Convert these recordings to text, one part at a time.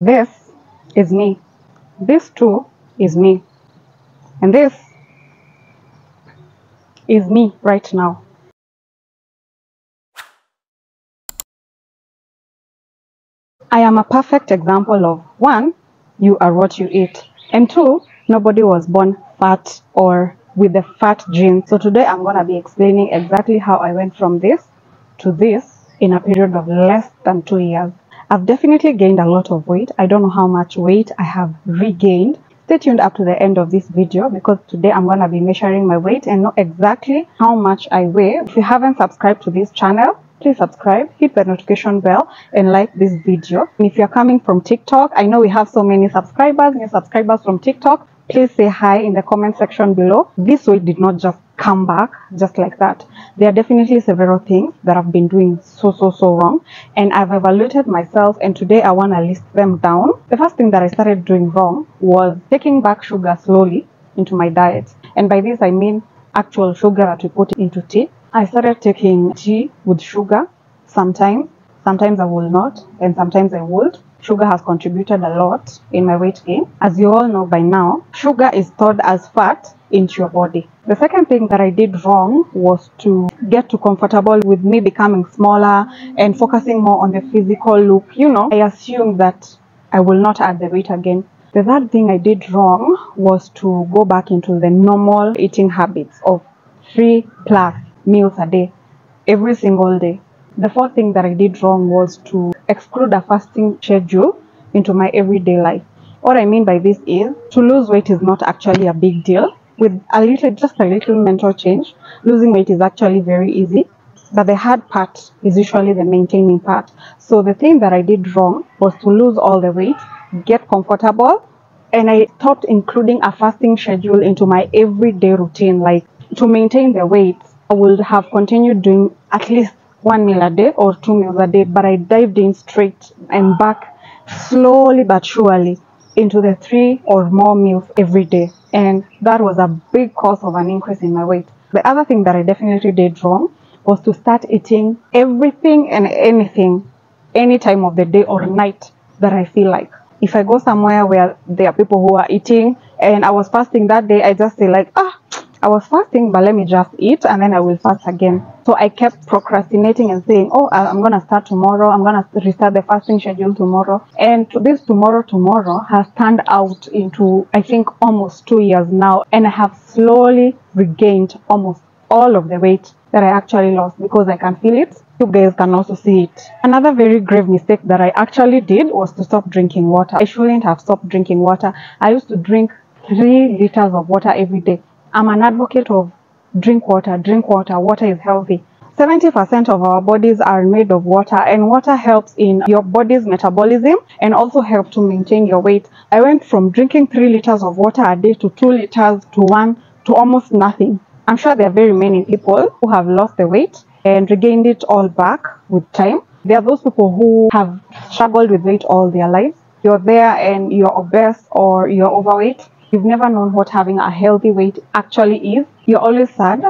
This is me. This too is me. And this is me right now. I am a perfect example of 1, you are what you eat, and 2, nobody was born fat or with the fat gene. So today I'm going to be explaining exactly how I went from this to this in a period of less than 2 years. I've definitely gained a lot of weight. I don't know how much weight I have regained. Stay tuned up to the end of this video because today I'm going to be measuring my weight and know exactly how much I weigh. If you haven't subscribed to this channel, please subscribe, hit the notification bell and like this video. And if you're coming from TikTok, I know we have so many subscribers, new subscribers from TikTok. Please say hi in the comment section below. This weight did not just come back just like that. There are definitely several things that I've been doing so wrong, and I've evaluated myself, and today I want to list them down. The first thing that I started doing wrong was taking back sugar slowly into my diet. And by this I mean actual sugar that we put into tea. I started taking tea with sugar sometimes I will not, and sometimes I would. Sugar has contributed a lot in my weight gain. As you all know by now, sugar is stored as fat into your body. The second thing that I did wrong was to get too comfortable with me becoming smaller and focusing more on the physical look. You know, I assumed that I will not add the weight again. The third thing I did wrong was to go back into the normal eating habits of 3+ meals a day, every single day. The fourth thing that I did wrong was to exclude a fasting schedule into my everyday life. What I mean by this is, to lose weight is not actually a big deal. With just a little mental change, losing weight is actually very easy. But the hard part is usually the maintaining part. So the thing that I did wrong was to lose all the weight, get comfortable, and I stopped including a fasting schedule into my everyday routine. Like, to maintain the weight, I would have continued doing at least 1 meal a day or 2 meals a day, but I dived in straight and back slowly but surely into the 3 or more meals every day, and that was a big cause of an increase in my weight. The other thing that I definitely did wrong was to start eating everything and anything any time of the day or night that I feel like. If I go somewhere where there are people who are eating and I was fasting that day, I just say like, I was fasting, but let me just eat and then I will fast again. So I kept procrastinating and saying, I'm going to start tomorrow. I'm going to restart the fasting schedule tomorrow. And this tomorrow has turned out into, I think, almost 2 years now. And I have slowly regained almost all of the weight that I actually lost because I can feel it. You guys can also see it. Another very grave mistake that I actually did was to stop drinking water. I shouldn't have stopped drinking water. I used to drink 3 liters of water every day. I'm an advocate of drink water. Water is healthy. 70% of our bodies are made of water, and water helps in your body's metabolism and also helps to maintain your weight. I went from drinking 3 liters of water a day to 2 liters to 1 to almost nothing. I'm sure there are very many people who have lost the weight and regained it all back with time. There are those people who have struggled with weight all their lives. You're there and you're obese or you're overweight. You've never known what having a healthy weight actually is. You're always sad.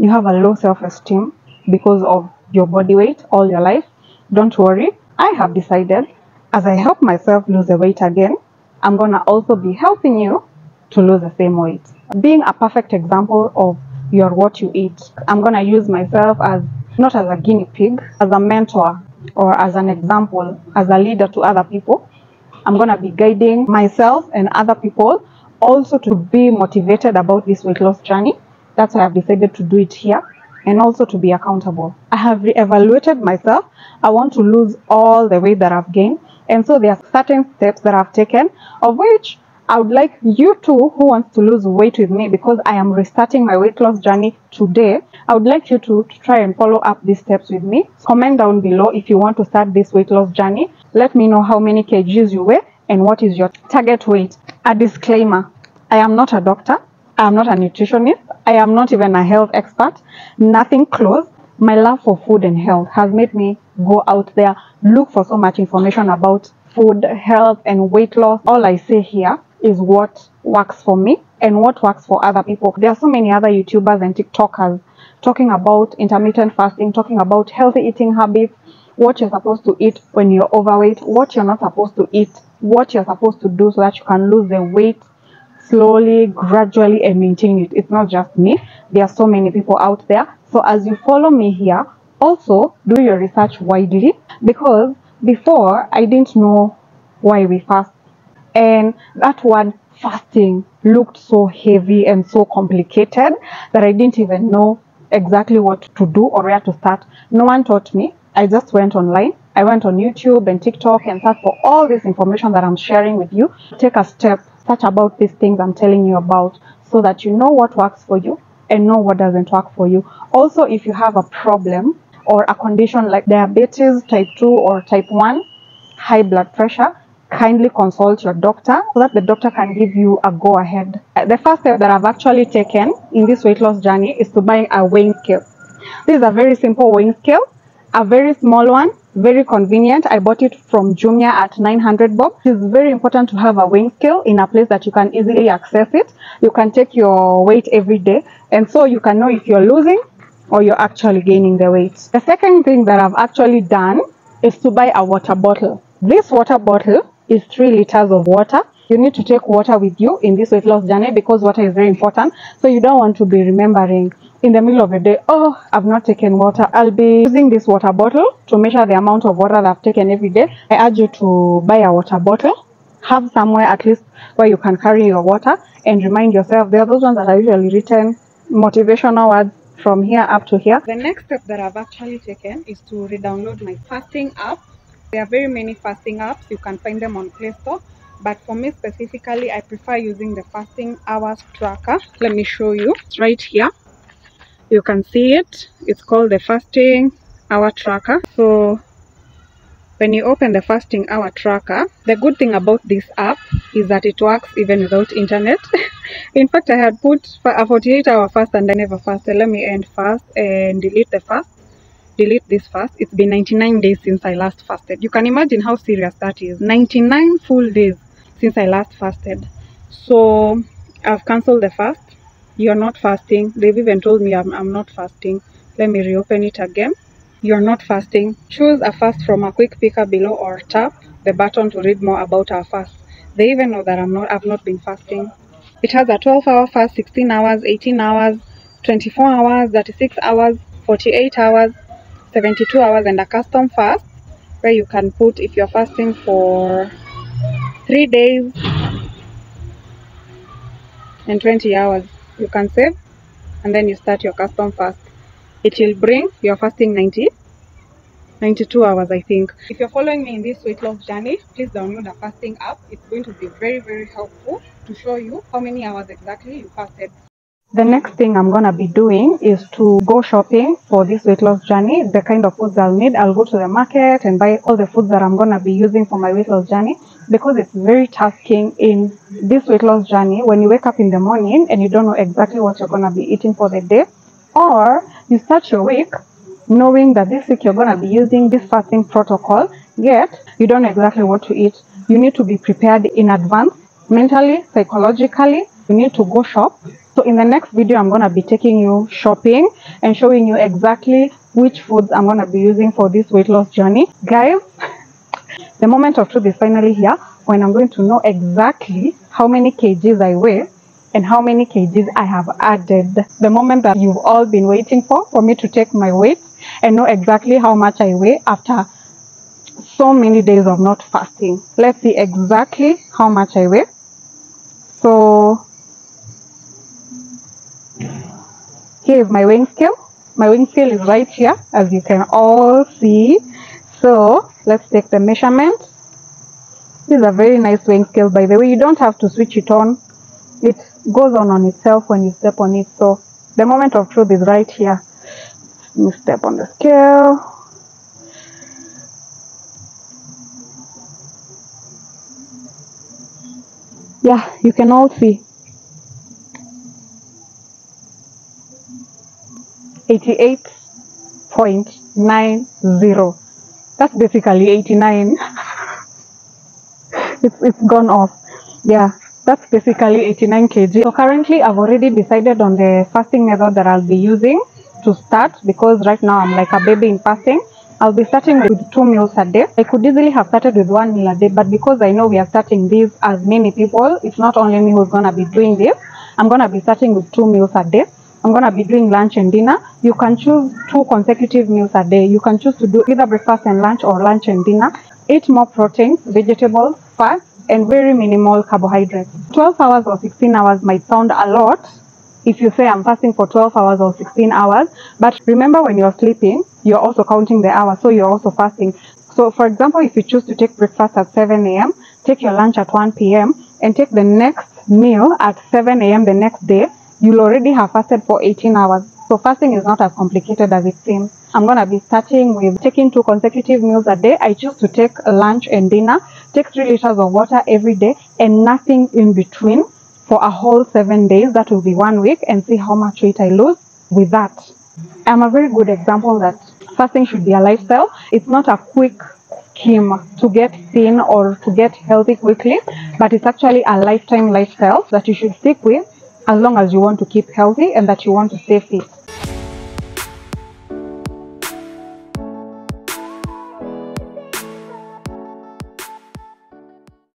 You have a low self-esteem because of your body weight all your life. Don't worry. I have decided, as I help myself lose the weight again, I'm going to also be helping you to lose the same weight. Being a perfect example of you're what you eat, I'm going to use myself as, not as a guinea pig, as a mentor or as an example, as a leader to other people. I'm going to be guiding myself and other people also to be motivated about this weight loss journey. That's why I've decided to do it here, and also to be accountable. I have re-evaluated myself. I want to lose all the weight that I've gained, and so there are certain steps that I've taken, of which I would like you too who wants to lose weight with me, because I am restarting my weight loss journey today. I would like you to try and follow up these steps with me. Comment down below if you want to start this weight loss journey. Let me know how many kgs you weigh and what is your target weight. A disclaimer, I am not a doctor, I am not a nutritionist, I am not even a health expert, nothing close. My love for food and health has made me go out there, look for so much information about food, health and weight loss. All I say here is what works for me and what works for other people. There are so many other YouTubers and TikTokers talking about intermittent fasting, talking about healthy eating habits, what you're supposed to eat when you're overweight, what you're not supposed to eat what you're supposed to do so that you can lose the weight slowly, gradually, and maintain it. It's not just me. There are so many people out there. So as you follow me here, also do your research widely, because before I didn't know why we fast, and that word fasting looked so heavy and so complicated that I didn't even know exactly what to do or where to start. No one taught me. I just went online. I went on YouTube and TikTok and searched for all this information that I'm sharing with you. Take a step, search about these things I'm telling you about, so that you know what works for you and know what doesn't work for you. Also, if you have a problem or a condition like diabetes type 2 or type 1, high blood pressure, kindly consult your doctor so that the doctor can give you a go-ahead. The first step that I've actually taken in this weight loss journey is to buy a weighing scale. This is a very simple weighing scale, a very small one, very convenient. I bought it from Jumia at 900 bob. It's very important to have a weighing scale in a place that you can easily access it. You can take your weight every day, and so you can know if you're losing or you're actually gaining the weight. The second thing that I've actually done is to buy a water bottle. This water bottle is 3 liters of water. You need to take water with you in this weight loss journey because water is very important. So you don't want to be remembering in the middle of the day, oh, I've not taken water. I'll be using this water bottle to measure the amount of water that I've taken every day. I urge you to buy a water bottle. Have somewhere at least where you can carry your water and remind yourself. There are those ones that are usually written motivational words from here up to here. The next step that I've actually taken is to re-download my fasting app. There are very many fasting apps. You can find them on Play Store, but for me specifically, I prefer using the Fasting Hours Tracker. Let me show you. It's right here. You can see it. It's called the Fasting Hour Tracker. So when you open the Fasting Hour Tracker, the good thing about this app is that it works even without internet. In fact, I had put a 48-hour fast and I never fasted. Let me end fast and delete the fast. Delete this fast. It's been 99 days since I last fasted. You can imagine how serious that is. 99 full days since I last fasted. So I've cancelled the fast. You're not fasting. They've even told me I'm not fasting. Let me reopen it again. You're not fasting. Choose a fast from a quick picker below or tap the button to read more about our fast. They even know that I've not been fasting. It has a 12-hour fast, 16 hours, 18 hours, 24 hours, 36 hours, 48 hours, 72 hours, and a custom fast where you can put if you're fasting for 3 days and 20 hours. You can save and then you start your custom fast. It will bring your fasting 92 hours, I think. If you're following me in this weight loss journey, please download a fasting app. It's going to be very, very helpful to show you how many hours exactly you fasted. The next thing I'm gonna be doing is to go shopping for this weight loss journey. The kind of foods I'll need, I'll go to the market and buy all the foods that I'm gonna be using for my weight loss journey, because it's very tasking in this weight loss journey when you wake up in the morning and you don't know exactly what you're gonna be eating for the day, or you start your week knowing that this week you're gonna be using this fasting protocol, yet you don't know exactly what to eat. You need to be prepared in advance, mentally, psychologically. You need to go shop. So in the next video, I'm going to be taking you shopping and showing you exactly which foods I'm going to be using for this weight loss journey. Guys, the moment of truth is finally here, when I'm going to know exactly how many kgs I weigh and how many kgs I have added. The moment that you've all been waiting for me to take my weight and know exactly how much I weigh after so many days of not fasting. Let's see exactly how much I weigh. So here is my weighing scale. My weighing scale is right here, as you can all see. So let's take the measurement. This is a very nice weighing scale, by the way. You don't have to switch it on. It goes on itself when you step on it. So the moment of truth is right here. Let me step on the scale. Yeah, you can all see. 88.90. That's basically 89. it's gone off. Yeah, that's basically 89 kg. So currently I've already decided on the fasting method that I'll be using to start, because right now I'm like a baby in fasting. I'll be starting with 2 meals a day. I could easily have started with 1 meal a day, but because I know we are starting this as many people, it's not only me who's gonna be doing this. I'm gonna be starting with 2 meals a day. I'm gonna be doing lunch and dinner. You can choose 2 consecutive meals a day. You can choose to do either breakfast and lunch or lunch and dinner. Eat more proteins, vegetables, fats, and very minimal carbohydrates. 12 hours or 16 hours might sound a lot if you say I'm fasting for 12 hours or 16 hours, but remember when you're sleeping, you're also counting the hours, so you're also fasting. So for example, if you choose to take breakfast at 7 a.m., take your lunch at 1 p.m., and take the next meal at 7 a.m. the next day, you'll already have fasted for 18 hours. So fasting is not as complicated as it seems. I'm going to be starting with taking 2 consecutive meals a day. I choose to take lunch and dinner, take 3 liters of water every day, and nothing in between for a whole 7 days. That will be 1 week, and see how much weight I lose with that. I'm a very good example that fasting should be a lifestyle. It's not a quick scheme to get thin or to get healthy quickly, but it's actually a lifetime lifestyle that you should stick with as long as you want to keep healthy and that you want to stay fit.